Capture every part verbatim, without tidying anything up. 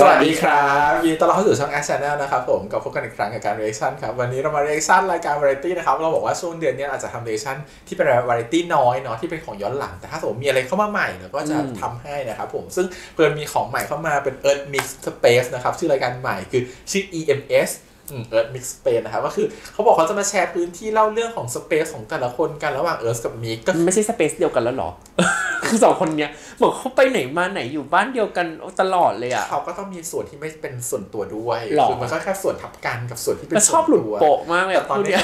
สวัสดีครับยินดีต้อนรับเข้าสู่ช่อง Earth Channel นะครับผมกับพบกันอีกครั้งกับการ reaction ครับวันนี้เรามา reaction รายการ variety นะครับเราบอกว่าช่วงเดือนนี้อาจจะทำ reaction ที่เป็น variety น้อยเนาะที่เป็นของย้อนหลังแต่ถ้าสมมติมีอะไรเข้ามาใหม่เราก็จะทำให้นะครับผมซึ่งเพื่อนมีของใหม่เข้ามาเป็น Earth Mix Space นะครับชื่อรายการใหม่คือชื่อ อี เอ็ม เอสEarth Mix Space นะครับก็คือเขาบอกเขาจะมาแชร์พื้นที่เล่าเรื่องของ Space ของแต่ละคนกันระหว่าง Earth กับ Mix ก็ไม่ใช่ Space เดียวกันแล้วหรอ คือสองคนเนี้ยบอกเขาไปไหนมาไหนอยู่บ้านเดียวกันตลอดเลยอ่ะเขาก็ต้องมีส่วนที่ไม่เป็นส่วนตัวด้วยคือมันก็แค่ส่วนทับกันกับส่วนที่เป็นส่วนตัวชอบหลุดโปะมากเลยตอนนี้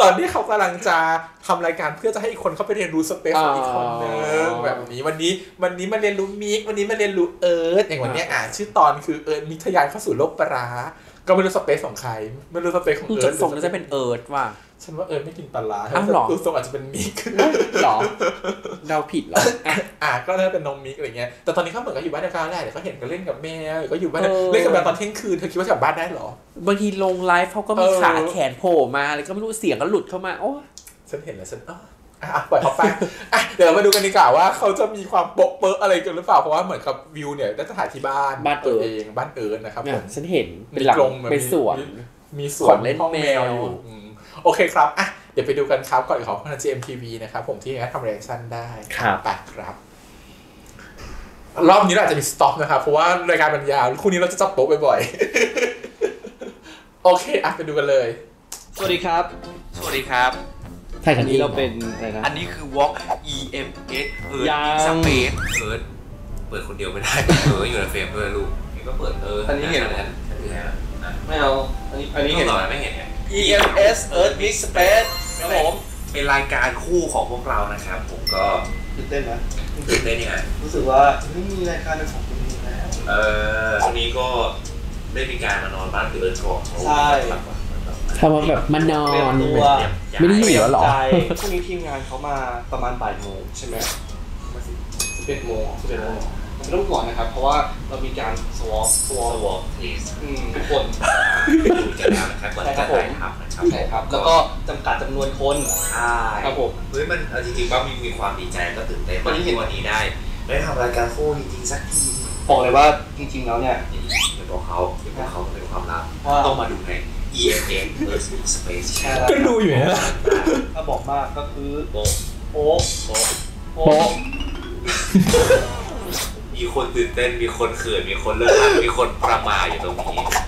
ตอนนี้เขากำลังจะทำรายการเพื่อจะให้อีกคนเข้าไปเรียนรู้ Space ของอีกคนนึงแบบนี้วันนี้วันนี้มาเรียนรู้ Mix วันนี้มาเรียนรู้ Earth อย่างวันนี้อ่ะชื่อตอนคือ Earth Mix ทะยานเข้าสู่โลกปลาก็ไม่รู้สเปซของใครไม่รู้สเปซของเอิร์ธส่งจะเป็นเอิร์ธว่ะฉันว่าเอิร์ธไม่กินปลาอ้าวหรอส่งอาจจะเป็นมิกหรอเราผิดหรออ่ะก็น่าจะเป็นนมมิกอะไรเงี้ยแต่ตอนนี้เขาเหมือนกับอยู่บ้านเดียวกันแหละเดี๋ยวเขาเห็นกันเล่นกับแม่เดี๋ยวก็อยู่บ้านเล่นกับแม่ตอนเที่ยงคืนเธอคิดว่าจะกลับบ้านได้หรอบางทีลงไลฟ์เขาก็มีขาแขนโผล่มาอะไรก็ไม่รู้เสียงก็หลุดเข้ามาโอ้ฉันเห็นแล้วฉันอ๋ออ่ะปล่อยเขาไปอ่ะเดี๋ยวมาดูกันดีกว่าว่าเขาจะมีความโป๊ะเป๊ะอะไรกันหรือเปล่าเพราะว่าเหมือนกับวิวเนี่ยได้ถ่ายที่บ้านบ้านตัวเองบ้านเอิร์ธนะครับผมฉันเห็นเป็นหลังเป็นสวนมีสวนเล่นแมวอยู่โอเคครับอ่ะเดี๋ยวไปดูกันครับก่อนขอพนักจีเอ็มทีวีนะครับผมที่ทำเรียกชั่นได้ไปครับรอบนี้เราอาจจะมีสต็อกนะครับเพราะว่ารายการบรรยายคู่นี้เราจะจับโป๊ะบ่อยๆโอเคอ่ะไปดูกันเลยสวัสดีครับสวัสดีครับอันนี้เราเป็นอะไรนะอันนี้คือ walk e m s เอิร์ธสเปซเอิร์ธเปิดคนเดียวไม่ได้เอิร์ธอยู่ในเฟรมด้วยลูกนี่ก็เปิดเอิร์ธอันนี้เห็นไหมไม่เอาอันนี้อันนี้เห็นหรอไม่เห็น e m s Earth Mix Space ครับผมเป็นรายการคู่ของพวกเรานะครับผมก็ตื่นเต้นนะตื่นเต้นยังไงรู้สึกว่าไม่มีรายการในของคนนี้แล้วเออตรงนี้ก็ได้มีการมานอนบ้านเอิร์ธก่อนใช่ทำมาแบบมานอนไม่ได้อยู่แล้วหรอพรุ่งนี้ทีมงานเขามาประมาณบ่ายโมงใช่ไหมสิบเอ็ดโมงสิบเอ็ดโมงมันเริ่มก่อนนะครับเพราะว่าเรามีการสวอปสวอปทุกคนจะแล้วนะครับก่อนจะถ่ายทำนะครับใช่ครับแล้วก็จำกัดจำนวนคนใช่ครับผมเฮ้ยมันจริงๆว่ามีมีความดีใจก็ตื่นเต้นวันนี้วันนี้ได้ได้ทำรายการโค้ชจริงๆสักทีบอกเลยว่าจริงๆแล้วเนี่ยเดี๋ยวบอกเขาเดี๋ยวเขาเป็นความลับต้องมาดูในอีเอ็มเอสเอิร์ธมิกซ์สเปซก็ดูอยู่นะถ้าบอกมากก็คือโป๊ะโป๊ะโป๊ะมีคนตื่นเต้นมีคนเขินมีคนเลิกมีคนประมาอยู่ตรงนี้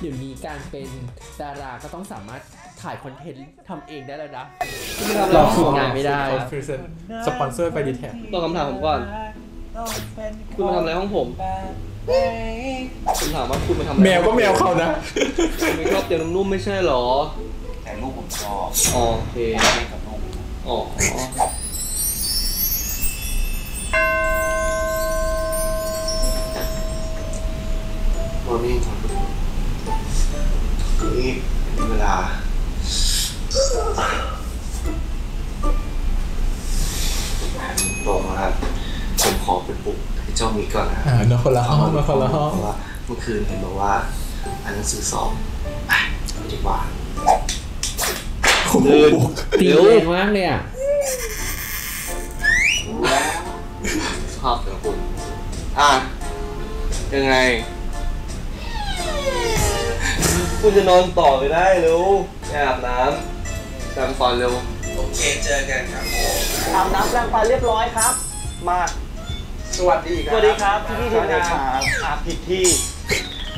เดี๋ยวนี้การเป็นดาราก็ต้องสามารถถ่ายคอนเทนต์ทำเองได้แล้วนะเราฝึกงานไม่ได้สปอนเซอร์ไปดีแท็กต้องคำถามผมก่อนคุณมาทำอะไรห้องผมคุณถามว่าคุณมาทำอะไรแมวก็แมวเขานะไม่ชอบเตียงนุ่มไม่ใช่หรอแต่ลูกผมชอบโอเคไม่กับลูกอ๋อวันนี้เป็นเวลาตรงนะครับผมขอเป็นปลุกให้เจ้ามีก่อนนะครับนอนคนละห้องนอนคนละห้องว่าเมื่อคืนเห็นบอกว่าอ่านหนังสือสอบไม่ดีกว่าตื่นตีเร็วมากเลยอ่ะชอบแต่คุณอ่ะยังไงคุณจะนอนต่อไปได้หรืออาบน้ำแปรงฟันเร็วโอเคเจอกันครับอาบน้ำแปรงฟันเรียบร้อยครับมาสวัสดีครับสวัสดีครับที่นี่ทีมงานอาบผิดที่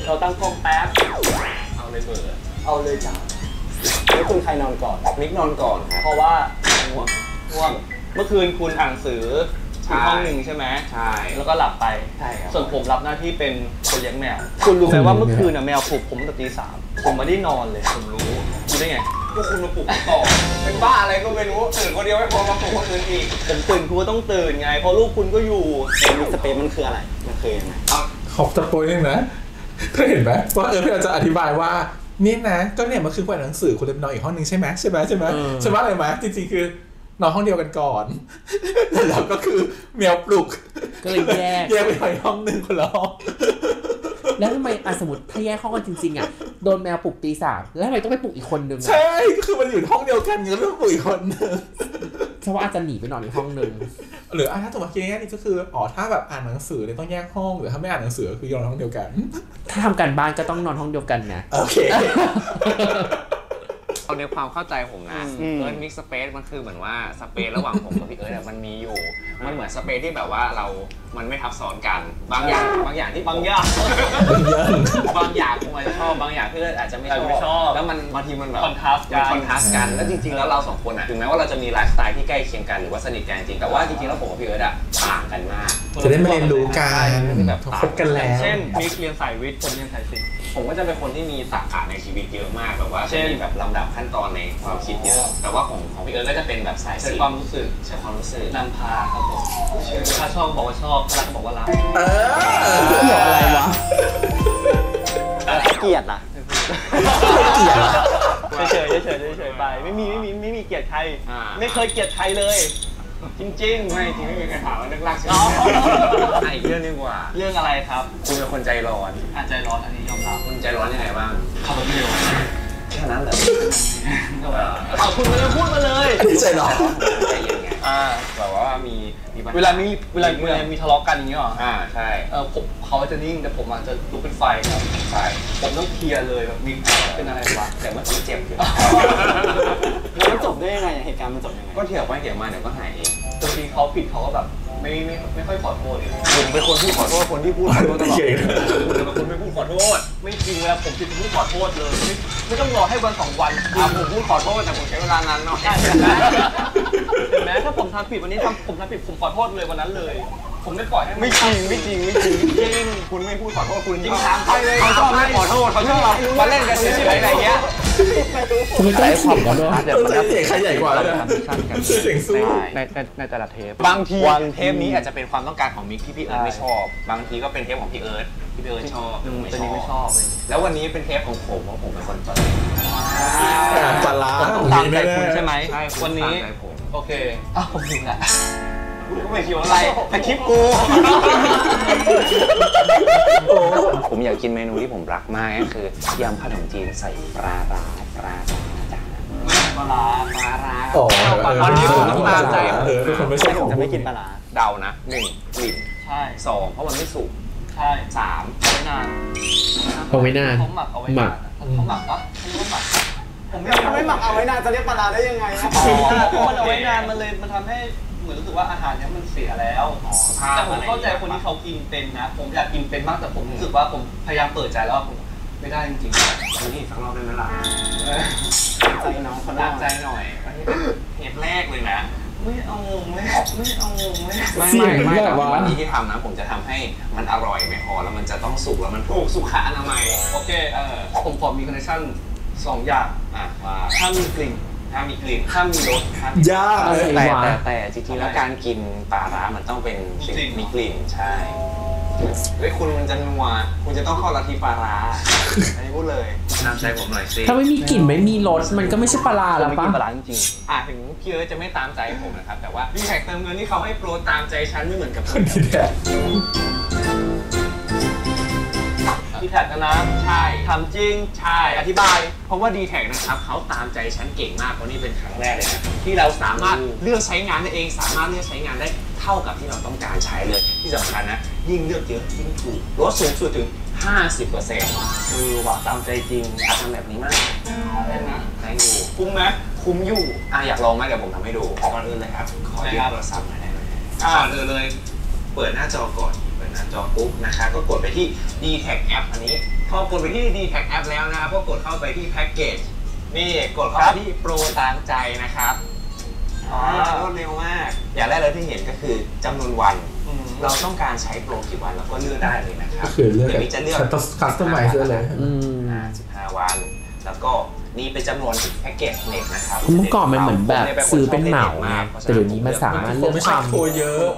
เราตั้งกล้องแป๊บเอาเลยเบื่อเอาเลยจ้าแล้วคุณใครนอนก่อนมิกนอนก่อนเพราะว่าง่วงง่วงเมื่อคืนคุณอ่านหนังสืออยู่ห้องหนึ่งใช่ไหมใช่แล้วก็หลับไปใช่ครับส่วนผมรับหน้าที่เป็นคนเลี้ยงแมวคุณรู้ไหมว่าเมื่อคืนน่ะแมวปลุกผมตั้งแต่ตีสามผมไม่ได้นอนเลยผมรู้รู้ได้ไงพวกคุณมาปลุกต่อเป็นบ้าอะไรก็ไม่รู้ตื่นคนเดียวไม่พอมาปลุกคนอื่นอีกผมตื่นคุณก็ต้องตื่นไงเพราะลูกคุณก็อยู่มิกซ์สเปซมันคืออะไรมันคือยังไงขอบจะโปรยนึงนะเธอเห็นไหมว่าเออพี่อาจจะอธิบายว่านี่นะก็เนี่ยมันคือการหนังสือคุณเล่มนอนอีกห้องนึงใช่ไหมใช่ไหมใช่ไหมใช่ไหมอะไรไหมจริงๆคือนอนห้องเดียวกันก่อนแล้วก็คือแมวปลุกก็เลยแยกแยกไปห้องหนึ่งคนละห้องแล้วทำไมสมมติถ้าแยกห้องกันจริงๆอ่ะ โดนแมวปลุกตีสามแล้วทำไมต้องไปปลุกอีกคนนึงใช่คือมันอยู่ห้องเดียวกันเงี้ยแล้วปลุกอีกคนนึงเพราะว่าอาจจะหนีไปนอนอีกห้องนึงหรือถ้าสมมติอย่างนี้ก็คืออ๋อถ้าแบบอ่านหนังสือเลยต้องแยกห้องหรือถ้าไม่อ่านหนังสือคือนอนห้องเดียวกันถ้าทำการบ้านก็ต้องนอนห้องเดียวกันนะโอเคเอาในความเข้าใจผมนะเอิร์ธมิกซ์สเปซมันคือเหมือนว่าสเปซระหว่างผมกับพี่เอิร์ธมันมีอยู่มันเหมือนสเปซที่แบบว่าเรามันไม่ทับซ้อนกันบางอย่างบางอย่างที่บางอย่างบางอย่างผมอาจจะชอบบางอย่างพี่เอิร์ธอาจจะไม่ชอบแล้วมันบางทีมันแบบคอนทราสต์กันคอนทราสต์กันแล้วจริงๆแล้วเราสองคนอ่ะถึงแม้ว่าเราจะมีไลฟ์สไตล์ที่ใกล้เคียงกันหรือว่าสนิทกันจริงแต่ว่าจริงๆแล้วผมกับพี่เอิร์ธอ่ะต่างกันมากจะได้มาเรียนรู้กันแบบต่างกันแล้วเช่นมิกซ์เรียนสายวิทย์ผมเรียนสายศิลป์ผมก็จะเป็นคนที่มีสาขาในชีวิตเยอะมากแบบว่าเช่นแบบลำดับขั้นตอนในความคิดเยอะแต่ว่าของของพี่เอิร์ธก็จะเป็นแบบสายความรู้สึกใช้ความรู้สึกนำพาครับผมถ้าชอบบอกว่าชอบรักบอกว่ารักเออเกี่ยวอะไรวะเกลียดล่ะเกลียดเฉยเฉยเฉยไปไม่มีไม่มีไม่มีเกลียดใครไม่เคยเกลียดใครเลยจริงๆไม่จริงไม่มีใครถามว่าเรื่องรักใช่ไหมอีกเรื่องนึงว่าเรื่องอะไรครับคุณเป็นคนใจร้อนใจร้อนอันนี้ยอมรับคุณใจร้อนยังไงบ้างขับรถเร็วแค่นั้นเหรอเอาคุณมาเลยพูดมาเลยใจร้อนใจยังไงอ่าแบบว่ามีเวลามีเวลาเวลามีทะเลาะกันอย่างเงี้ยหรออ่าใช่เออผมเขาจะนิ่งแต่ผมอาจจะลุกเป็นไฟครับไฟผมต้องเคลียร์เลยแบบมีเป็นอะไรวะแต่มันเจ็บอยู่แล้วมันจบได้ยังไงเหตุการณ์มันจบยังไงก็เถียงไปเถียงมาเดี๋ยวก็หายเองจริงๆเขาผิดเขาก็แบบไม่ไม่ไม่ค่อยขอโทษเลยผมเป็นคนพูดขอโทษคนที่พูดขอโทษตลอดแต่คนไม่พูดขอโทษไม่จริงเวลาผมจะพูดขอโทษเลยไม่ต้องรอให้วันสองวันผมพูดขอโทษแต่ผมใช้เวลานานหน่อยเห็นไหมถ้าผมทำผิดวันนี้ทำผมทำผิดผมขอโทษเลยวันนั้นเลยผมไม่ปล่อยไม่จริงไม่จริงไม่จริงจริงคุณไม่พูดขอโทษคุณจริงถามใครเลยเขาชอบไม่ขอโทษเขาชอบเรามาเล่นกันเฉยๆอะไรเงี้ยคุณใช้ความกดดันเดี๋ยวมันเสียงใครใหญ่กว่าแล้วกันเสียงสู้ในในแต่ละเทปบางทีเทปนี้อาจจะเป็นความต้องการของมิกที่พี่เอิร์ธไม่ชอบบางทีก็เป็นเทปของพี่เอิร์ธที่พี่เอิร์ธชอบตัวนี้ไม่ชอบเลยแล้ววันนี้เป็นเทปของผมเพราะผมเป็นคนจัดจัดร้านตามใจคุณใช่ไหมใช่วันนี้โอเคอ้าวผมถึงละก็ไม่เกี่ยวอะไรแต่คลิปกูผมอยากกินเมนูที่ผมรักมากก็คือยำขนมจีนใส่ปลาร้าปลาปลาร้าปลาร้าปลาร้าวันนี้ผมต้องตามใจคือผมไม่ใช่ผมจะไม่กินปลาร้าเดานะหนึ่งกลิ่นใช่สองเพราะมันไม่สุกใช่สามเอาไว้นานเอาไว้นานเขาหมักเอาไว้นานเขาหมักปะเขาหมักผมไม่หมักเอาไว้นานจะเรียกปลาร้าได้ยังไงนะมันเอาไว้นานมันเลยมันทำให้เหมือนรู้สึกว่าอาหารเนี้ยมันเสียแล้วแต่ผมเข้าใจคนที่เขากินเป็นนะผมอยากกินเป็นมากแต่ผมรู้สึกว่าผมพยายามเปิดใจแล้วผมไม่ได้จริงๆวันนี้สักรอบได้ไหมล่ะใจน้องคนน่าใจหน่อยอันนี้เป็นเหตุแรกเลยนะไม่เอางงเลยไม่เอางงเลยไม่ไม่ไม่แต่ว่าวันนี้ที่ทำนะผมจะทำให้มันอร่อยไม่พอแล้วมันจะต้องสุกแล้วมันถูกสุขอนามัยโอเคเออผมขอมีคอนเนคชั่นสองอย่างอ่ะว่าถ้ามีกลิ่นถ้ามีกลิ่นถ้ามีรสยากแต่แต่แต่จริงๆแล้วการกินปลาร้ามันต้องเป็นสิ่งมีกลิ่นใช่เฮ้ยคุณมันจะนัวคุณจะต้องเข้าลัทธิปลาร้าอันนี้พูดเลยน้ำใจผมหน่อยสิถ้าไม่มีกลิ่นไม่มีรสมันก็ไม่ใช่ปลาร้าแล้วปะปลาร้าจริงๆอ่ะถึงพี่เอิร์ธจะไม่ตามใจผมนะครับแต่ว่าพี่แขกเติมเงินที่เขาให้โปรตามใจฉันไม่เหมือนกับคนที่แขกดีแท็กนะใช่ทำจริงใช่อธิบายเพราะว่าดีแท็กนะครับเขาตามใจฉันเก่งมากเพราะนี่เป็นครั้งแรกเลยนะที่เราสามารถเลือกใช้งานได้เองสามารถเลือกใช้งานได้เท่ากับที่เราต้องการใช้เลยที่สำคัญนะยิ่งเลือกเยอะยิ่งถูกลดสูงสุดถึง ห้าสิบเปอร์เซ็นต์ คือว่าตามใจจริงทำแบบนี้มากเล่นนะใครอยู่คุ้มไหมคุ้มอยู่อ่ะอยากลองไหมเดี๋ยวผมทำให้ดูก่อนอื่นเลยครับขออนุญาตโทรศัพท์หน่อยได้ไหมอ่าเลยเลยเปิดหน้าจอก่อนหน้าจอปุ๊บนะคะก็กดไปที่ dtac app อันนี้พอกดไปที่ dtac app แล้วนะครับก็กดเข้าไปที่แพ็กเกจนี่กดเข้าไปที่โปรตามใจนะครับอ๋อรวดเร็วมากอย่างแรกเลยที่เห็นก็คือจำนวนวันเราต้องการใช้โปรกี่วันเราก็เลือกได้เลยนะครับเดี๋ยวนี้จะเลือกคัสตอมไมซ์เลือกเลยสิบห้าวันแล้วก็นี่เป็นจำนวนแพ็กเกจเน็ตนะครับเมื่อก่อนมันเหมือนแบบซื้อเป็นเหมาไงแต่เดี๋ยวนี้มันสามารถเลือกความ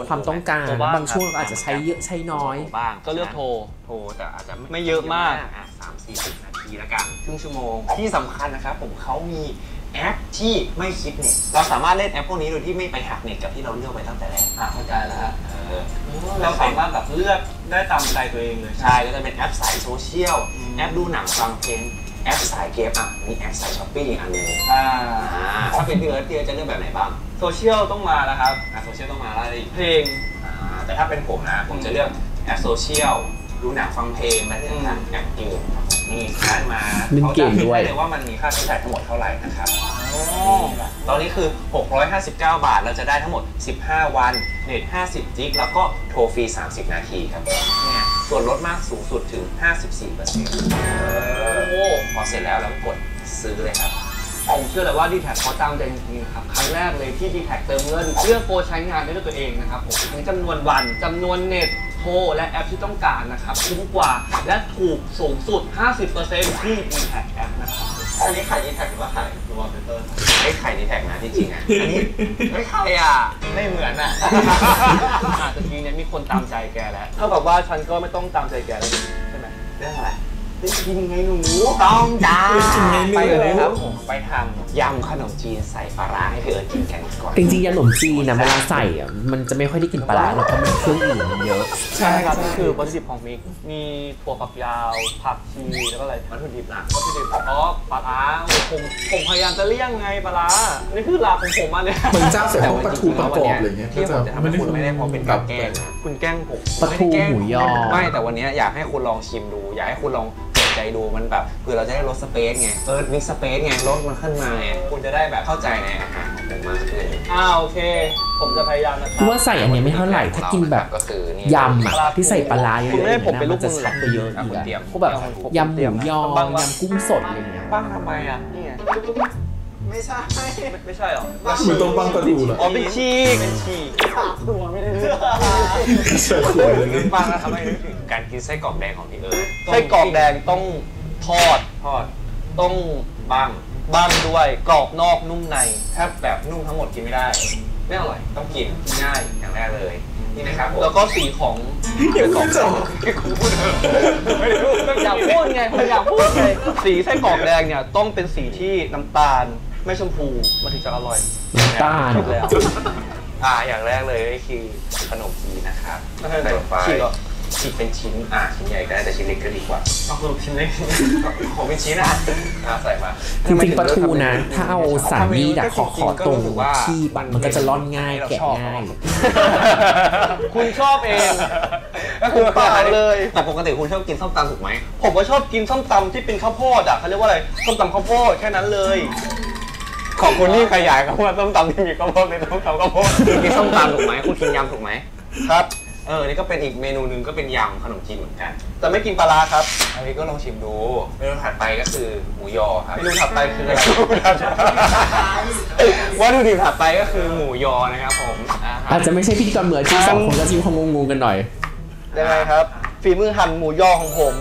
ความต้องการบางช่วงอาจจะใช้เยอะใช้น้อยบ้างก็เลือกโทรโทรแต่อาจจะไม่เยอะมากสามสี่สิบนาทีละกันครึ่งชั่วโมงที่สำคัญนะครับผมเขามีแอปที่ไม่คิดเน็ตเราสามารถเล่นแอปพวกนี้โดยที่ไม่ไปหักเน็ตกับที่เราเลือกไปตั้งแต่แรกเข้าใจแล้วเราสามารถแบบเลือกได้ตามใจตัวเองเลยใช่ก็จะเป็นแอปสายโซเชียลแอปดูหนังฟังเพลง แอปสายเกมอ่ะมีแอปสายช้อปปิ้งอันนึงอ่าถ้าเป็นพี่เอิร์ธพี่เอิร์ธจะเลือกแบบไหนบ้างโซเชียลต้องมาแล้วครับโซเชียลต้องมาแล้วอีกเพลงอ่าแต่ถ้าเป็นผมนะผมจะเลือกแอปโซเชียลดูหนังฟังเพลงและเรื่องการอย่างเกมมีค่ามาเขาจะคิดได้เลยว่ามันมีค่าใช้จ่ายทั้งหมดเท่าไหร่นะครับตอนนี้คือหกร้อยห้าสิบเก้าบาทเราจะได้ทั้งหมดสิบห้าวันเน็ตห้าสิบจิกแล้วก็โทรฟรีสามสิบนาทีครับเนี่ยส่วนลดมากสูงสุดถึง ห้าสิบสี่เปอร์เซ็นต์ โอ้พอเสร็จแล้วเรากดซื้อเลยครับผมเชื่อเลยว่าดีแท็กเขาตามใจจริงๆครับครั้งแรกเลยที่ดีแท็กเติมเงินเลือกโปรใช้งานได้ด้วยตัวเองนะครับผมทั้งจำนวนวันจำนวนเน็ตโทรและแอปที่ต้องการนะครับคุ้มกว่าและถูกสูงสุด ห้าสิบเปอร์เซ็นต์ ที่ดีแท็กแอปนะครับอันนี้ขายดีแท็กหรือว่าขายตัวเป็นต้นไม่ขายดีแท็กนะจริงๆอ่ะอันนี้ไม่ขายอ่ะไม่เหมือนอ่ะอาจจะทีนี้มีคนตามใจแกแล้วเท่ากับว่าฉันก็ไม่ต้องตามใจแกแล้วใช่ไหมเรื่องอะไรได้กินไงหนูต้องจ้าไปเลยครับผมไปทำยำขนมจีนใส่ปลาร้าให้พี่เอิร์ธกินกันก่อนจริงๆยำขนมจีนนะเวลาใส่อ่ะมันจะไม่ค่อยได้กินปลาร้าหรอกเพราะมันเครื่องอื่นมันเยอะใช่ครับนี่คือวัตถุดิบของมิกมีถั่วฝักยาวผักชีแล้วก็อะไรวัตถุดิบหลักวัตถุดิบอ๋อปลาร้าผมผมพยายามจะเลี่ยงไงปลาร้านี่คือหลักของผมมาเนี่ยเหมือนเจ้าเสร็จแล้วปลาทูประกอบอะไรเงี้ยที่ผมจะทำให้คุณไม่ได้พอเป็นกับแกงคุณแกงผมปลาทูหมูยอไม่แต่วันนี้อยากให้คุณลองชิมดูอยากให้คุณลองใจดูมันแบบคือเราจะได้ลดสเปซไงเออมีสเปซไงลดมันขึ้นมาไงคุณจะได้แบบเข้าใจในอาหารของผมมากขึ้นอ้าวโอเคผมจะพยายามนะครับว่าใส่อันนี้ไม่เท่าไหร่ถ้ากินแบบก็คือยำที่ใส่ปลาร้าเยอะๆมันจะชัดไปเยอะอยู่แล้วพวกแบบยำหมูยอยำกุ้งสดอะไรอย่างเงี้ยบ้างทำไมอ่ะนี่ไงไม่ใช่ไม่ใช่หรอเหมือนต้มปังปลาทูเหรออ๋อเป็นชีกเป็นชีกตัวไม่ได้เลือกใส่ถั่วหรือน้ำปังนะครับไม่ได้ถึงการกินไส้กรอกแดงของพี่เอิร์ธไส้กรอกแดงต้องทอดทอดต้องบ้างบ้างด้วยกรอบนอกนุ่มในแทบแบบนุ่มทั้งหมดกินไม่ได้ไม่อร่อยต้องกินง่ายอย่างแรกเลยนี่นะครับแล้วก็สีของเดี๋ยวของคุณพูดเถอะไม่รู้อยากพูดไงคุณอยากพูดไงสีไส้กรอกแดงเนี่ยต้องเป็นสีที่น้ำตาลไม่ชมพูมันถึงจะอร่อยต้านแล้วอ่าอย่างแรกเลยคือขนมจีนนะครับใส่ลงไปชิ้นเป็นชิ้นอ่าชิ้นใหญ่ก็ได้แต่ชิ้นเล็กก็ดีกว่าเอาขนมชิ้นเล็กขอเป็นชิ้นอ่ะใส่มาจริงๆปลาทูนะถ้าเอาสารนี้ดักขอขอตรงที่มันก็จะร่อนง่ายแกะง่ายคุณชอบเองก็คือปลาเลยแต่ปกติคุณชอบกินส้มตำถูกไหมผมก็ชอบกินส้มตำที่เป็นข้าวโพดอ่ะเขาเรียกว่าอะไรส้มตำข้าวโพดแค่นั้นเลยของคุณนี่ขยายครับว่าส้มตำที่มีข้าวโพดในส้มตำข้าวโพดคุณกินส้มตำถูกไหมคุณกินยำถูกไหมครับเออนี่ก็เป็นอีกเมนูหนึ่งก็เป็นยำขนมจีนเหมือนกันแต่ไม่กินปลาร้าครับอันนี้ก็ลองชิมดูเมนูถัดไปก็คือหมูยอครับเมนูถัดไปคืออะไรวัตถุดิบถัดไปก็คือหมูยอนะครับผมอาจจะไม่ใช่พิธีกรเหมือนที่สองคนก็ชิมของงงๆกันหน่อยได้ไหมครับฝีมือหั่นหมูยอของผม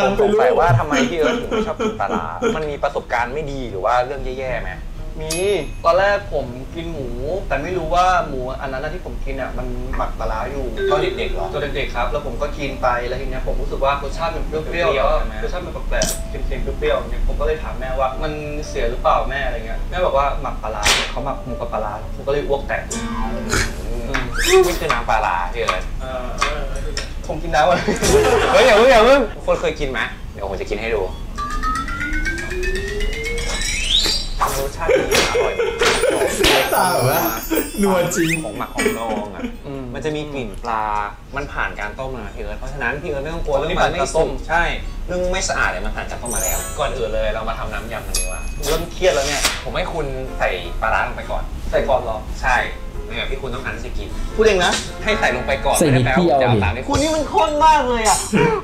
ผมสงสัยว่าทำไมพี่เอิร์ธถึงไม่ชอบกินปลาร้ามันมีประสบการณ์ไม่ดีหรือว่าเรื่องแย่ๆไหมมีตอนแรกผมกินหมูแต่ไม่รู้ว่าหมูอันนั้นที่ผมกินอ่ะมันหมักปลาร้าอยู่ตอนเด็กๆหรอตอนเด็กๆครับแล้วผมก็กินไปแล้วทีนี้ผมรู้สึกว่ารสชาติมันเปรี้ยวๆรสชาติมันแปลกๆเค็มๆเปรี้ยวๆเนี่ยผมก็เลยถามแม่ว่ามันเสียหรือเปล่าแม่อะไรเงี้ยแม่บอกว่าหมักปลาร้าเขาหมักหมูกับปลาร้าผมก็เลยอ้วกแตกไม่ใช่น้ำปลาร้าที่อะไรผมกินน้ำอะไรเฮ้ยอย่าเพิ่งอย่าเพิ่งคนเคยกินไหมเดี๋ยวผมจะกินให้ดูรสชาติดีอร่อยตาแบบว่านัวจริงของหมักของดองอ่ะมันจะมีกลิ่นปลามันผ่านการต้มมาพี่เอิร์ธเพราะฉะนั้นพี่เอิร์ธไม่ต้องกลัวเรื่องมันไม่ต้มใช่เรื่องไม่สะอาดเลยมันผ่านการต้มมาแล้วก่อนอื่นเลยเรามาทำน้ำยำกันดีกว่าเริ่มเครียดแล้วเนี่ยผมให้คุณใส่ปลาร้าลงไปก่อนใส่ก่อนหรอใช่เนี่ยพี่คุณต้องการจะกินพูดเองนะให้ใส่ลงไปก่อนใส่นิดเดียวคุณนี่มันข้นมากเลยอ่ะ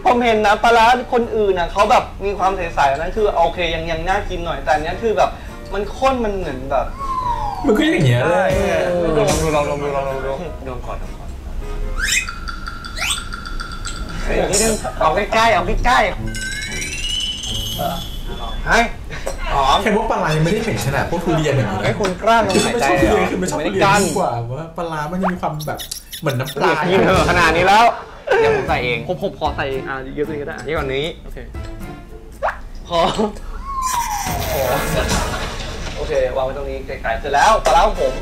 ผมเห็นนะปลาร้าคนอื่นอ่ะเขาแบบมีความใสๆอันนั้นคือโอเคยังยังน่ากินหน่อยแต่อันนี้คือแบบมันข้นมันเหมือนแบบมันก็อย่างเงี้ยเลยลองดูลองดูลองดูลองดูลองก่อนลองก่อนเอาใกล้ๆเอาใกล้ๆเฮ้ยหอมแค่พวกปลาไหลไม่ได้เหม็นขนาดพวกทุเรียนอย่างเงี้ยไอ้คนกล้าลงหายใจเลยคือไม่ชอบทุเรียนกว่าว่าปลาไหลมันจะมีความแบบเหมือนน้ำปลายิ่งเถอะขนาดนี้แล้วเดี๋ยวผมใส่เองผมผมขอใส่อ่ะเยอะเลยก็ได้เยอะกว่านี้โอเคขอโอเควางไว้ตรงนี้ไกลๆเสร็จแล้วปลาร้าของผม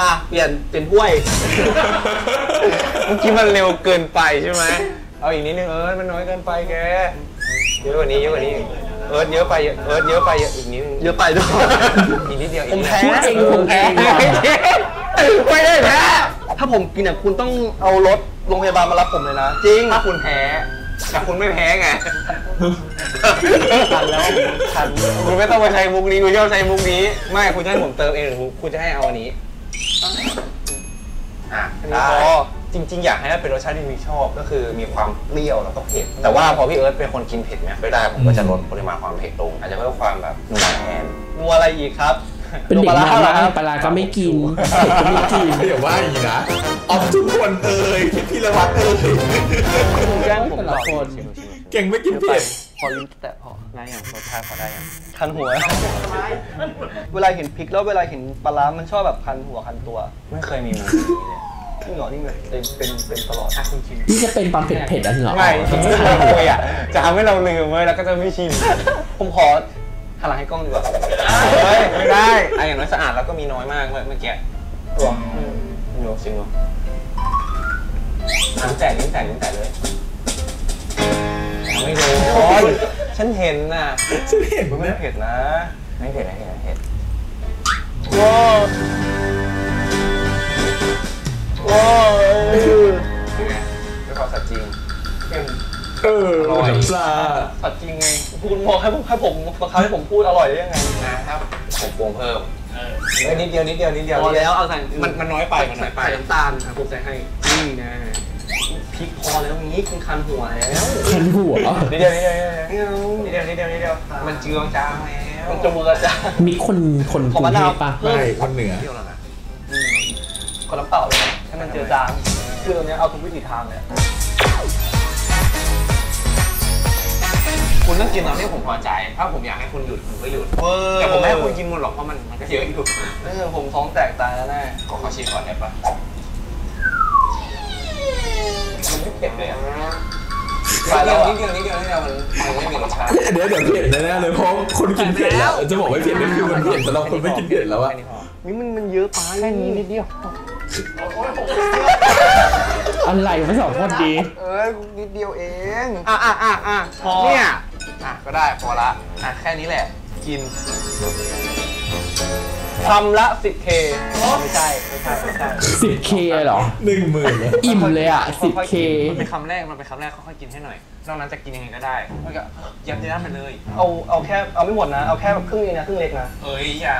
อ่ะเปลี่ยนเป็นห้วยเมื่อกี้มันเร็วเกินไปใช่ไหม เอาอีกนิดนึงเอิร์ธมันน้อยเกินไปแกเยอะกว่านี้เยอะกว่านี้เอิร์ธเยอะไปเอิร์ธเยอะไปอีกนิดเยอะไปด้วยอีกนิดเดียวผมแพ้จริงผมแพ้ไม่ได้แพ้ถ้าผมกินเนี่ยคุณต้องเอารถโรงพยาบาลมารับผมเลยนะจริงถ้าคุณแพ้แต่คุณไม่แพ้ไงทันแล้วทันคุณไม่ต้องไปใช้มุกนี้คุณชอบใช้มุกนี้ไม่คุณจะให้ผมเติมเองหรือคุณจะให้เอาอันนี้อ๋อจริงๆอยากให้เป็นรสชาติที่มีชอบก็คือมีความเปรี้ยวแล้วก็เผ็ดแต่ว่าพอพี่เอิร์ธเป็นคนกินเผ็ดเนี่ยไม่ได้ผมก็จะลดปริมาณความเผ็ดลงอาจจะเพิ่มความแบบนัวแทนนัวอะไรอีกครับเป็นเด็กน้อยปลาก็ไม่กินก็ไม่กินเดี๋ยวว่าอีกนะออฟทุกคนเอ่ยพี่ละวัดเอ่ยผมแกล้งผมละคนเก่งไม่กินเผ็ดพอลิ้นแตะพอได้อย่างรสชาติพอได้อย่างคันหัวเวลาเห็นพริกแล้วเวลาเห็นปลามันชอบแบบคันหัวคันตัวไม่เคยมีมันนี่หรอนี่เลยเป็นเป็นตลอดนะคุณชิมนี่จะเป็นความเผ็ดเผ็ดอันเหรอไม่จริงๆเลยอ่ะจะทำให้เราลืมเลยแล้วก็จะไม่ชิมผมขอหันหลังให้กล้องดีกว่าไม่ได้ไอ้อย่างน้อยสะอาดแล้วก็มีน้อยมากเลยเมื่อกี้ตัวโยกจริงหรอน้ำแตกน้ำแตกน้ำแตกเลยไม่โดนฉันเห็นน่ะฉันเห็นไม่เผ็ดนะไม่เผ็ดนะเห็นนะเห็นว้าวว้าวเป็นไงเป็นความสัตย์จริงเอออร่อยปลาสัตย์จริงไงคุณบอกให้ผมให้ผมบังคับให้ผมพูดอร่อยได้ยังไงนะครับผมปรุงเพิ่มนิดเดียวนิดเดียวนิดเดียวพอแล้วเอาใส่มันมันน้อยไปมันน้อยไปน้ำตาลครับผมใส่ให้นี่นะพริกพอแล้วงี้คุณคันหัวแล้วคันหัวนิดเดียวนิดเดียวนิดเดียวนิดเดียวนิดเดียวมันเจืองจางแล้วมันจมูกจางมีคนคนกรุงเทพปะไม่คนเหนือคนน้ำเปล่าเลยให้มันเจือจางคือตรงนี้เอาทุกวิธีทางเลยคุณต้องกินตอนที่ผมพอใจถ้าผมอยากให้คุณหยุดผมก็หยุดแต่ผมไม่ให้คุณกินหมดหรอกเพราะมันมันก็เยอะอยู่เออผมท้องแตกตายแล้วแน่ขอขอชิมก่อนได้ปะมันไม่เผ็ดเลยอ่ะนิดเดียวนิดเดียวนิดเดียวนิดเดียวมันไม่มีรสชาติเดี๋ยวเดี๋ยวเผ็ดแน่เลยเพราะคนกินเผ็ดแล้วจะบอกว่าเผ็ดนี่คือมันเผ็ดแต่เราคนไม่กินเผ็ดแล้วอ่ะนี่มันมันเยอะไปแค่นี้นิดเดียวอะไรไม่สองคนดีเออนิดเดียวเองอ่ะอ่ะอ่ะอ่ะพอเนี่ยอ่ะก็ได้พอละอ่ะแค่นี้แหละกินคำละ สิบเค ไม่ใช่ไม่ใช่ไม่ใช่ สิบเค เหรอ หนึ่งหมื่นอิ่มเลยอ่ะ สิบเค มันเป็นคำแรกมันเป็นคำแรกค่อยๆกินให้หน่อยนอกนั้นจะกินยังไงก็ได้ก็ยับยั้งไปเลยเอาเอาแค่เอาไม่หมดนะเอาแค่แบบครึ่งเองนะครึ่งเล็กนะเอ้ยอย่า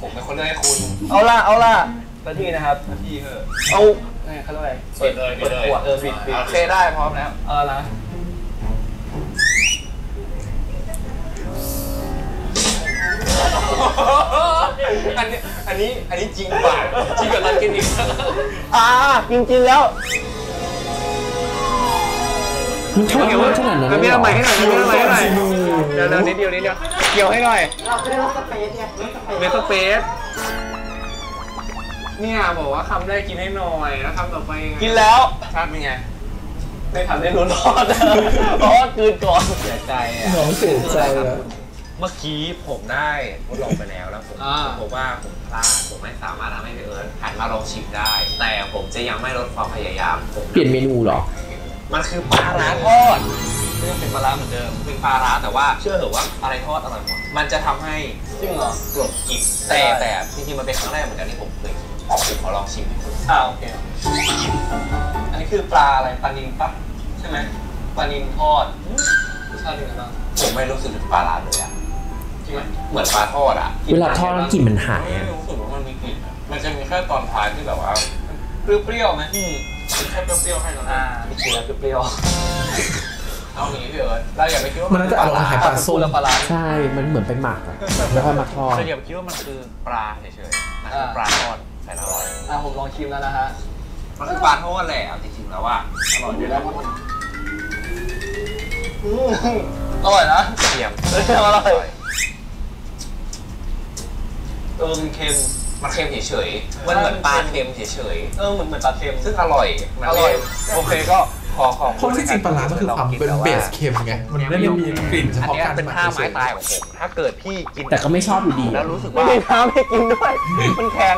ผมเป็นคนเลือกให้คุณเอาล่ะเอาล่ะกะทินะครับกะทิเหอะเอานี่เขาเรียกอะไรเปิดเลยเปิดขวดเออบิดบิดเทได้พร้อมแล้วเออนะอันนี้อันนี้อันนี้จริงป่ะจริงกับร้านกินอีกอ่าจริงๆแล้วมันช่วยกันว่าขนาดนั้นเลยไม่ละไมให้หน่อยไม่ละไมให้หน่อยเดี๋ยวนิดเดียวนิดเดียวเกี่ยวให้หน่อยเราเรียกว่าสเปซเนี่ยเรียกสเปซเนี่ยบอกว่าคำแรกกินให้หน่อยแล้วคำต่อไปกินแล้วชาติเป็นไงได้ทำได้รู้รอดรอดคืนก่อนเสียใจอ่ะเสียใจแล้วเมื่อกี้ผมได้ทดลองไปแล้วแล้วผมผมว่าผมพลาดผมไม่สามารถทำให้พี่เอิร์ธหันมาลองชิมได้แต่ผมจะยังไม่ลดความพยายามผมเปลี่ยนเมนูหรอมันคือปลาร้าทอดไม่ต้องเป็นปลาร้าเหมือนเดิมเป็นปลาร้าแต่ว่าเชื่อเถอะว่าอะไรทอดอร่อยหมดมันจะทำให้ซึ่งเหรอกรอบกริบแต่แต่จริงๆมันเป็นครั้งแรกเหมือนกันที่ผมเคยผมขอลองชิมอ่าโอเคอันนี้คือปลาอะไรปลานิลปั๊บใช่ไหมปลานิลทอดรสชาติเป็นไงบ้างผมไม่รู้สึกถึงปลาร้าเลยอ่ะจริงไหมเหมือนปลาทอดอ่ะเวลาทอดกลิ่นมันหายไม่รู้สึกว่ามันมีกลิ่นมันจะมีแค่ตอนท้ายที่แบบว่าเปรี้ยวๆไหมแค่เปรี้ยวๆให้เราอ่าไม่กินแล้วเปรี้ยวๆเอาอย่างนี้พี่เอิร์ธเราอย่าไปคิดว่ามันจะอร่อยหายปลาโซนปลาร้าใช่มันเหมือนไปหมักแล้วค่อยมาทอดเราอย่าไปคิดว่ามันคือปลาเฉยๆมันคือปลาทอดใส่ละร้อยอ่ะผมลองชิมแล้วนะฮะมันคือปลาทอดแหละเอาจริงๆแล้วว่าอร่อยด้วยแล้วอร่อยนะเสียมอร่อยเออมันเค็มมันเค็มเฉยๆมันเหมือนปลาเค็มเฉยๆเออเหมือนเหมือนปลาเค็มซึ่งอร่อยอร่อยโอเคก็ขอขอบคุณที่จริงปลาร้ามันคือความเป็นเบสเค็มไงมันไม่ได้มีกลิ่นเฉพาะการเป็นท่าไม้ตายของผมถ้าเกิดพี่กินแต่ก็ไม่ชอบอยู่ดีแล้วรู้สึกว่าไม่ได้ท้าไม่กินด้วยมันแข็ง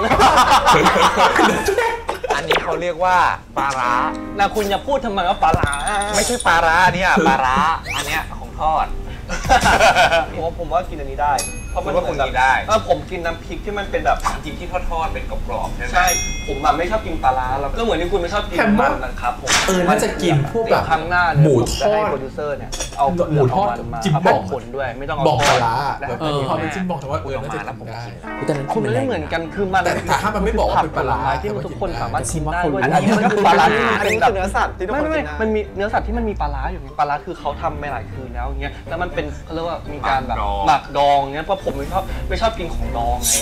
อันนี้เขาเรียกว่าปลาร้านะคุณอย่าพูดทำไมว่าปลาร้าไม่ใช่ปลาร้าเนี่ยปลาร้าอันเนี้ยของทอดผมว่าผมว่ากินอันนี้ได้เพราะมันคุณกินได้เออผมกินน้ำพริกที่มันเป็นแบบน้ำพริกที่ทอดๆเป็นกรอบๆใช่ไหมใช่ผมแบบไม่ชอบกินปลาร้าแล้วก็เหมือนที่คุณไม่ชอบกินมันนะครับผมเออมันจะกินพวกแบบครั้งหน้าหมูทอดโปรดิวเซอร์เนี่ยเอาหมูทอดจิ้มบอกคนด้วยไม่ต้องเอาบอกปลาร้าเออพอเป็นจิ้มบอกแต่ว่าเออมันจะทำได้แต่นั้นคุณไม่เหมือนกันคือมันแต่ถ้ามันไม่บอกว่าเป็นปลาร้าที่ทุกคนสามารถชิมได้ด้วยอันนี้มันคือปลาร้าที่มันเป็นแบบเนื้อสัตว์ที่ทุกคนกินมันมีเนื้อสัตว์ที่มันมีปลาร้าอยู่ปลาร้าคือเขาทำมาหลายคืนแล้วอย่างเงี้ยแล้วมันเป็นเขาเรียกว่ามีการแบบหมักดองเงี้ยเพราะผมไม่ชอบไม่ชอบกินของดองไง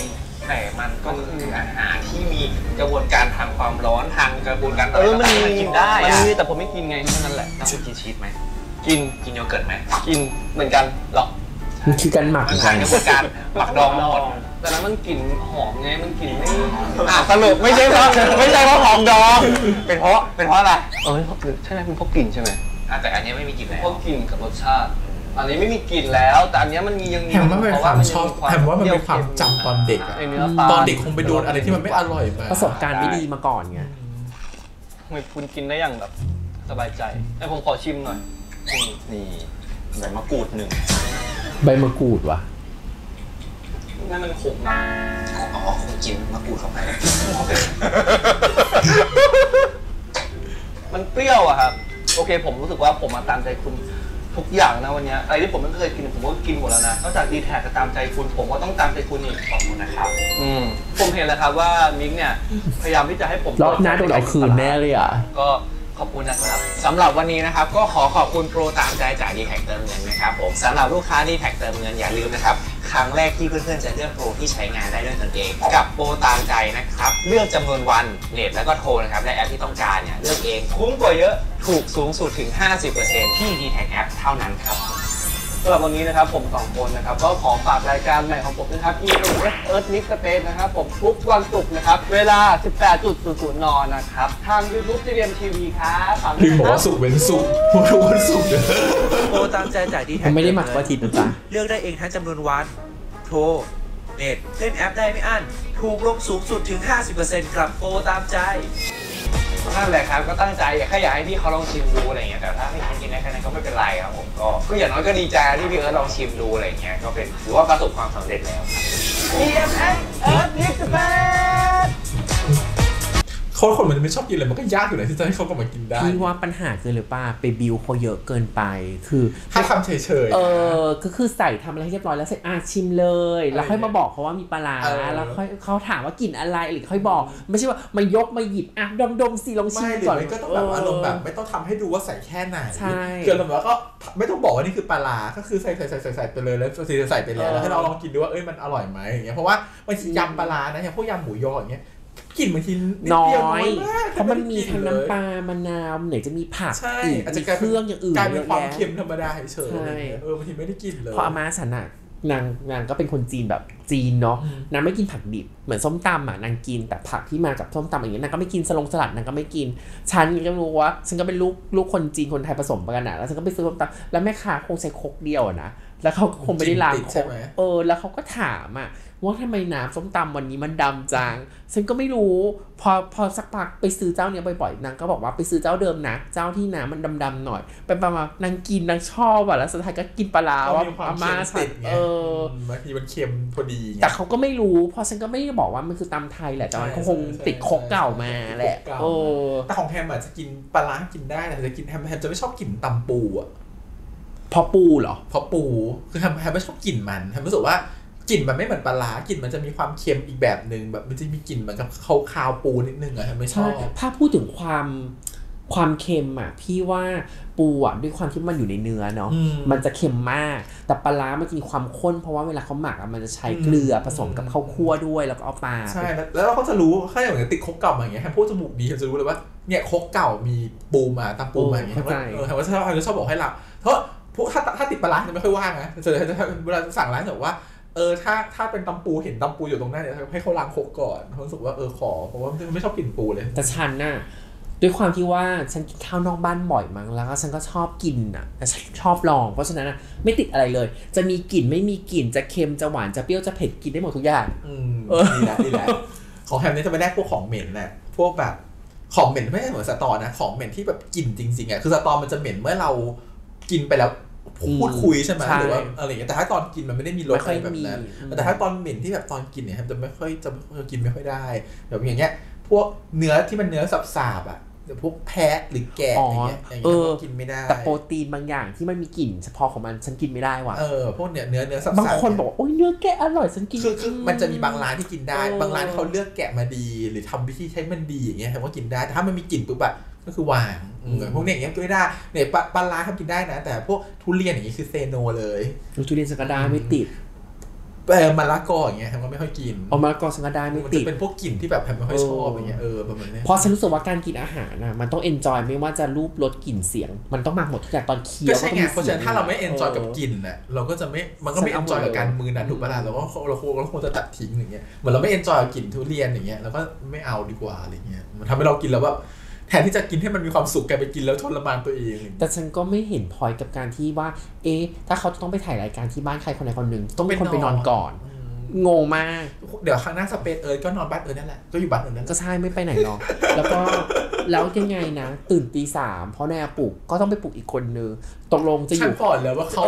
แต่มันก็คืออาหารที่มีกระบวนการทางความร้อนทางกระบวนการอะไรต่างๆมันกินได้มันมีแต่ผมไม่กินไงแค่นั้นแหละแล้วคุณกินชีสไหมกินกินโยเกิร์ตไหมกินเหมือนกันหรอกมันคือการหมักกระบวนการหมักดองก่อนแต่แล้วมันกลิ่นหอมไงมันกลิ่นไม่อ่ะสรุปไม่ใช่เพราะไม่ใช่เพราะของดองเป็นเพราะเป็นเพราะอะไรเออใช่ไหมเป็นเพราะกลิ่นใช่ไหมแต่อันนี้ไม่มีกลิ่นแล้วเพราะกลิ่นกับรสชาติอันนี้ไม่มีกลิ่นแล้วแต่อันนี้มันมียังมีเพราะว่ามันชอบแถมว่ามันเป็นความจำตอนเด็กอะตอนเด็กคงไปโดนอะไรที่มันไม่อร่อยมาประสบการณ์ไม่ดีมาก่อนไงทำไมคุณกินได้อย่างแบบสบายใจแต่ผมขอชิมหน่อยนี่ใบมะกรูดหนึ่งใบมะกรูดวะนั่นมันขมนะอ๋อคงกินมะกรูดเข้าไปมันเปรี้ยวอะครับโอเคผมรู้สึกว่าผมมาตามใจคุณทุกอย่างนะวันนี้อะไรที่ผมไม่เคยกินผมก็กินหมดแล้วนะนอกจากดีแท็กกับตามใจคุณผมก็ต้องตามใจคุณอีกของคุณนะครับอืมผมเห็นแล้วครับว่ามิกเนี่ยพยายามที่จะให้ผมล็อกหน้าตัวเราคืนแน่เลยอ่ะก็ขอบคุณนะครับสำหรับวันนี้นะครับก็ขอขอบคุณโปรตามใจจากดีแท็กเติมเงินนะครับผมสำหรับลูกค้าดีแท็กเติมเงินอย่าลืมนะครับครั้งแรกที่เพื่อนๆจะเลือกโปรที่ใช้งานได้ด้วยตนเองกับโปรตามใจนะครับเลือกจำนวนวันเรทแล้วก็โทรนะครับและแอปที่ต้องการเนี่ยเลือกเองคุ้มกว่าเยอะถูกสูงสุดถึง ห้าสิบเปอร์เซ็นต์ ที่ dtac แอปเท่านั้นครับสำหรับวันนี้นะครับผมสองคนนะครับก็ขอฝากรายการใหม่ของผมนะครับที่ Earth Mix Space นะครับผมทุกวันศุกร์นะครับเวลา สิบแปดนาฬิกา นนะครับทาง YouTube Dream ที วี ครับพี่บอกว่าศุกร์เว้นศุกร์ทุกวันศุกร์โทรตามใจจ่าย dtac ไม่ได้หมักว่าทีนะจ๊ะเลือกได้เองทั้งจำนวนวันโทรเน็ตเล่นแอปได้ไม่อั้นถูกลงสูงสุดถึง ห้าสิบเปอร์เซ็นต์ กับโปรตามใจนั่นแหละครับก็ตั้งใจแค่อยากให้พี่เขาลองชิมดูอะไรเงี้ยแต่ถ้าพี่เขากินได้แค่นั้นก็ไม่เป็นไรครับผมก็ก็อย่างน้อยก็ดีใจที่พี่เอิร์ธลองชิมดูอะไรเงี้ยก็เป็นถือว่าประสบความสำเร็จแล้ว ดี เอ็ม เอส Earth Mix Space คนคนมันจะไม่ชอบกินเลยมันก็ยากอยู่เลยที่จะให้เขากลับมากินได้พี่ว่าปัญหาคือหรือป่ะไปบิวเขาเยอะเกินไปคือถ้าทำเฉยๆเออก็คือใส่ทำอะไรเรียบร้อยแล้วใส่อาชิมเลยแล้วค่อยมาบอกเขาว่ามีปลาร้าแล้วค่อยเขาถามว่ากินอะไรหรือค่อยบอกไม่ใช่ว่ามายกมาหยิบอ่ะดมๆสิลองชิมก่อนก็ต้องแบบอารมณ์แบบไม่ต้องทำให้ดูว่าใส่แค่ไหนเกินแล้วก็ไม่ต้องบอกว่านี่คือปลาร้าก็คือใส่ใส่ใส่ใส่ไปเลยแล้วใส่ใส่ไปเลยแล้วให้เราลองกินดูว่าเอ้ยมันอร่อยไหมอย่างเงี้ยเพราะว่ามันยำปลาร้านะอย่างพวกยำหมูยออย่างเงี้ยกลิ่นบางทีน้อยเพราะมันมีทั้งน้ำปลามะนาวไหนจะมีผักอีกมีเครื่องอย่างอื่นกลายเป็นความเค็มธรรมดาเฉยๆเออบางทีไม่ได้กินเลยพออาม่าฉันอะนางนางก็เป็นคนจีนแบบจีนเนาะนางไม่กินผักดิบเหมือนส้มตำอ่ะนางกินแต่ผักที่มากับส้มตำอย่างเงี้ยนางก็ไม่กินสลงสลัดนางก็ไม่กินฉันก็รู้ว่าฉันก็เป็นลูกลูกคนจีนคนไทยผสมกันนะแล้วฉันก็ไปซื้อส้มตำแล้วแม่ค้าคงใช้โคกเดียวนะแล้วเขาคงไม่ได้ล้างโคกเออแล้วเขาก็ถามอ่ะว่าทำไมน้ำส้มตำวันนี้มันดำจังฉันก็ไม่รู้พอพอสักพักไปซื้อเจ้าเนี้ยบ่อยๆนางก็บอกว่าไปซื้อเจ้าเดิมนะเจ้าที่น้ำมันดำๆหน่อยเป็นประมาณนางกินนางชอบอ่ะแล้วสุดท้ายก็กินปลาร้าว่าอาม่าฉันเออบางทีมันเค็มพอดีแต่เขาก็ไม่รู้เพราะฉันก็ไม่ได้บอกว่ามันคือตำไทยแหละแต่มันคงติดโคกเก่ามาแหละโอ้แต่ของแฮมอ่ะจะกินปลาร้ากินได้แต่จะกินแฮมแฮมจะไม่ชอบกินตำปูอ่ะพอปูเหรอพอปูคือแฮมแฮมไม่ชอบกินมันแฮมรู้สึกว่ากลิ่นมันไม่เหมือนปลาร้ากลิ่นมันจะมีความเค็มอีกแบบหนึ่งแบบมันจะมีกลิ่นเหมือนกับข้าวคาวปูนิดนึงอะไม่ชอบถ้าพูดถึงความความเค็มอะพี่ว่าปูอะด้วยความที่มันอยู่ในเนื้อเนาะมันจะเค็มมากแต่ปลาร้ามันจะมีความข้นเพราะว่าเวลาเขาหมักอะมันจะใช้เกลือผสมกับข้าวคั่วด้วยแล้วก็เอาปลาใช่แล้วเราก็จะรู้แค่อย่างเงี้ยติดโคกเก่าอย่างเงี้ยแฮมพูดจมูกดีแฮมจะรู้เลยว่าเนี่ยโคกเก่ามีปูมาตามปูมาอย่างเงี้ยเออแฮมว่าชอบแฮมชอบบอกให้เราเพราะถ้าถ้าติดปลาร้าจะไม่ค่อยว่างนะจะเวลาสั่งร้านจะบอกว่าเออถ้าถ้าเป็นตำปูเห็นตำปูอยู่ตรงหน้าเนี่ยให้เขาล้างโคกก่อนเขารู้สึกว่าเออขอเพราะว่าไม่ชอบกลิ่นปูเลยแต่ฉันน่ะด้วยความที่ว่าฉันกินข้าวนอกบ้านบ่อยมั้งแล้วก็ฉันก็ชอบกินอ่ะฉันชอบลองเพราะฉะนั้นไม่ติดอะไรเลยจะมีกลิ่นไม่มีกลิ่นจะเค็มจะหวานจะเปรี้ยวจะเผ็ดกินได้หมดทุกอย่างอืมดีแล้วดีแล้วของแฮมเนี่ยจะไม่ได้พวกของเหม็นแหละพวกแบบ ของเหม็นไม่ใช่เหมือนสตอนะของเหม็นที่แบบกลิ่นจริงๆอ่ะคือสตอมันจะเหม็นเมื่อเรากินไปแล้วพูดคุยใช่ไหมหรือว่าอะไรอย่างเงี้ยแต่ถ้าตอนกินมันไม่ได้มีรสอะไรแบบนั้นแต่ถ้าตอนเหม็นที่แบบตอนกินเนี่ยจะไม่ค่อยจะกินไม่ค่อยได้แบบอย่างเงี้ยพวกเนื้อที่มันเนื้อสับๆอ่ะพวกแพะหรือแกะอะไรเงี้ยอย่างเงี้ยก็กินไม่ได้แต่โปรตีนบางอย่างที่มันมีกลิ่นเฉพาะของมันฉันกินไม่ได้ว่ะเออพวกเนื้อเนื้อเนื้อสับๆบางคนบอกโอ้ยเนื้อแกะอร่อยฉันกินคือคือมันจะมีบางร้านที่กินได้บางร้านเขาเลือกแกะมาดีหรือทำวิธีใช้มันดีอย่างเงี้ยเขาก็กินได้แต่ถ้ามันมีกลิ่นปุ๊บอะก็คือวางพวกเนี้ยอย่างเงี้ยกินไม่ได้เนี่ยปลาปลาร้าเขากินได้นะแต่พวกทุเรียนอย่างเงี้ยคือเซโนเลยทุเรียนสังกะดาไม่ติดเออมะละกออย่างเงี้ยผมก็ไม่ค่อยกินเอามะละกอสังกะดาไม่ติดมันจะเป็นพวกกลิ่นที่แบบผมไม่ค่อยชอบอย่างเงี้ยเออประมาณนี้เพราะฉันรู้สึกว่าการกินอาหารน่ะมันต้องเอนจอยไม่ว่าจะรูปรสกลิ่นเสียงมันต้องมาหมดทุกอย่างตอนเคี้ยวก็ต้องมีเพราะฉะนั้นถ้าเราไม่เอนจอยกับกลิ่นน่ะเราก็จะไม่มันก็ไม่เอนจอยกับการมือน่ะถูกป่ะล่ะเราก็เราควรจะตัดทิ้งอย่างเงี้ยเหมือนเราไม่เอนจอยกับกลิ่นทุเรียนอย่างเงี้ยเราก็ไม่เอาดีกว่าอะไรเงี้ยมันทำให้เรากินแล้วแบบแทนที่จะกินให้มันมีความสุขแกไปกินแล้วทรมานตัวเองแต่ฉันก็ไม่เห็นพอยกับการที่ว่าเอ๊ะถ้าเขาจะต้องไปถ่ายรายการที่บ้านใครคนใดคนหนึ่งต้องเป็นคนไปนอนก่อนงงมากเดี๋ยวครั้งหน้าสเปซเอิร์ธก็นอนบ้านเอิร์ธนั่นแหละก็อยู่บ้านเอิร์ธนั่นก็ใช่ไม่ไปไหนหรอกแล้วก็แล้วยังไงนะตื่นตีสามเพราะแม่ปลุกก็ต้องไปปลุกอีกคนนึงตกลงจะอยู่ก่อนเลยว่าเขา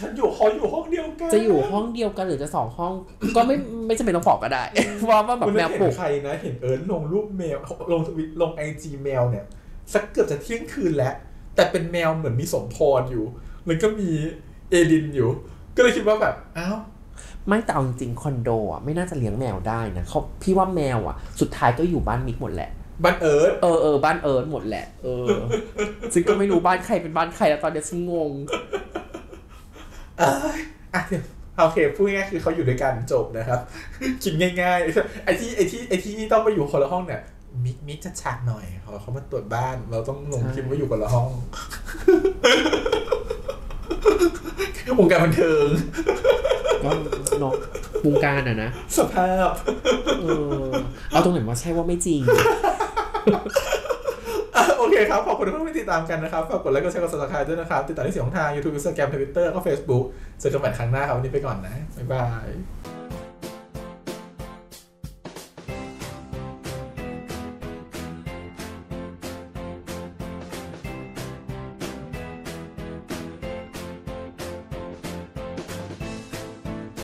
ฉันอยู่เขาอยู่ห้องเดียวกันจะอยู่ห้องเดียวกันหรือจะสองห้องก็ไม่ไม่จำเป็นต้องบอกก็ได้ว่าว่าแบบแมวปลุกใครนะเห็นเอิร์ธลงรูปแมวลงทวิตลงไอจีแมวเนี่ยสักเกือบจะเที่ยงคืนแล้วแต่เป็นแมวเหมือนมีสมพรอยู่แล้วก็มีเอลินอยู่ก็เลยคิดว่าแบบอ้าวไม่แต่เอาจริงคอนโดอ่ะไม่น่าจะเลี้ยงแมวได้นะเขาพี่ว่าแมวอ่ะสุดท้ายก็อยู่บ้านมิกหมดแหละบ้านเอิร์ธเออเออบ้านเอิร์ธหมดแหละเออซึ่งก็ไม่รู้บ้านใครเป็นบ้านใครแล้วตอนนี้ฉันงงเอออ่ะโอเคพูดง่ายๆคือเขาอยู่ด้วยกันจบนะครับกินง่ายๆไอ้ที่ไอ้ที่ไอ้ที่ต้องไปอยู่คนละห้องเนี่ยมิกมิกจะฉากหน่อยเขาเขามาตรวจบ้านเราต้องลงคิมว่าอยู่คนละห้องวงการบันเทิงก็นอกวงการอ่ะนะสภาพเออเอาตรงไหนว่าใช่ว่าไม่จริงโอเคครับขอบคุณทุกท่านที่ติดตามกันนะครับฝากกดไลค์กดแชร์กด Subscribe ด้วยนะครับติดตามที่เสียงของทาง YouTube Instagram Twitter ก็ Facebook เจอกันใหม่ครั้งหน้าครับวันนี้ไปก่อนนะบ๊ายบาย